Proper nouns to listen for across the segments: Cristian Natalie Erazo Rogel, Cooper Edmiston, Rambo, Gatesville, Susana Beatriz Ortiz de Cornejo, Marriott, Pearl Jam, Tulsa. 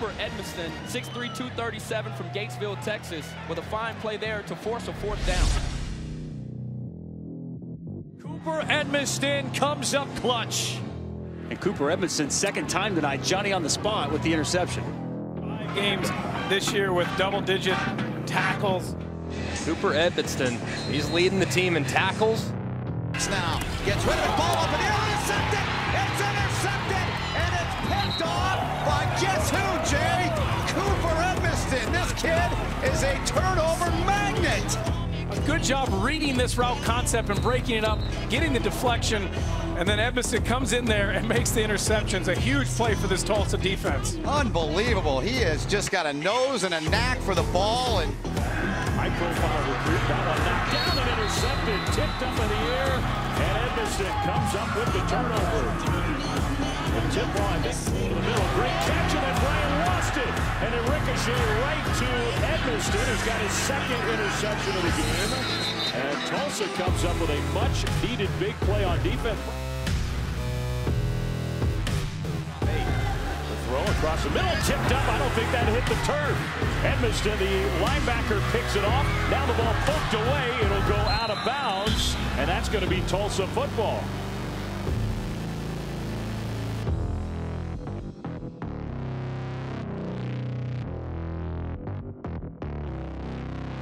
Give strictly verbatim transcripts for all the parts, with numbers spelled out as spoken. Cooper Edmiston, six three, two thirty-seven from Gatesville, Texas, with a fine play there to force a fourth down. Cooper Edmiston comes up clutch. And Cooper Edmiston's second time tonight, Johnny on the spot with the interception. Five games this year with double-digit tackles. Cooper Edmiston, he's leading the team in tackles. Now gets rid of the ball up and intercepted. It's intercepted, and it's picked off by guess who, Jay? Cooper Edmiston. This kid is a turnover magnet. A good job reading this route concept and breaking it up, getting the deflection, and then Edmiston comes in there and makes the interceptions. A huge play for this Tulsa defense. Unbelievable. He has just got a nose and a knack for the ball, and high profile recruit got a knock down. Intercepted, tipped up in the air, and Edmiston comes up with the turnover. The tip line in the middle, great catch, and then Brian lost it, and it ricocheted right to Edmiston, who's got his second interception of the game. And Tulsa comes up with a much-needed big play on defense. Throw across the middle, tipped up. I don't think that hit the turf. Edmiston, the linebacker, picks it off. Now the ball poked away. It'll go out of bounds, and that's going to be Tulsa football.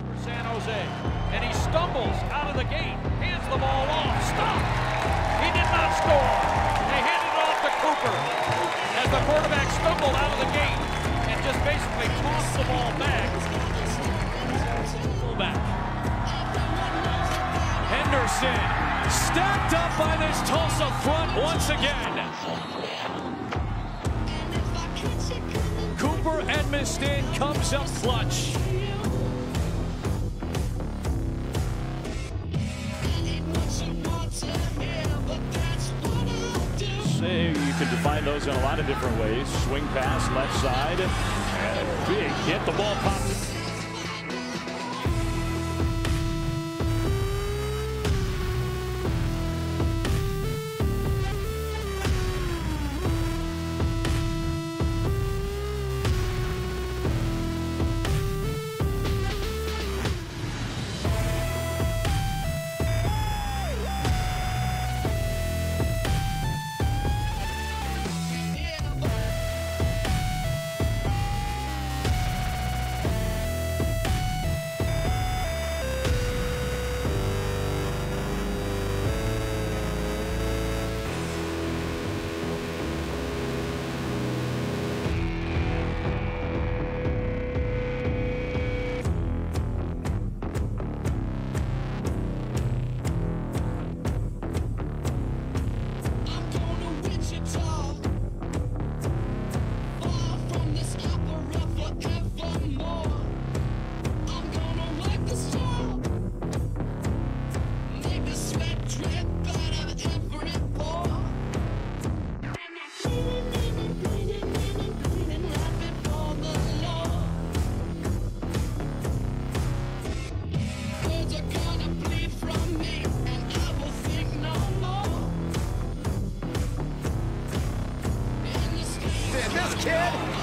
For San Jose, and he stumbles out of the gate. Hands the ball off. Stop. He did not score. They hand it off to Cooper. As the quarterback stumbled out of the gate and just basically tossed the ball back. Fullback. Henderson stacked up by this Tulsa front once again. Cooper Edmiston comes up clutch. Can define those in a lot of different ways. Swing pass, left side, and a big hit. The ball popped.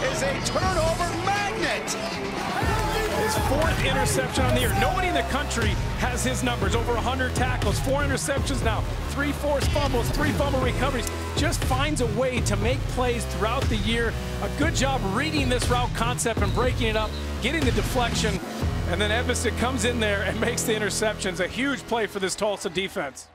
Is a turnover magnet. His fourth interception on the year. Nobody in the country has his numbers. Over one hundred tackles, four interceptions now, three forced fumbles, three fumble recoveries. Just finds a way to make plays throughout the year. A good job reading this route concept and breaking it up, getting the deflection, and then Edmiston comes in there and makes the interceptions. A huge play for this Tulsa defense.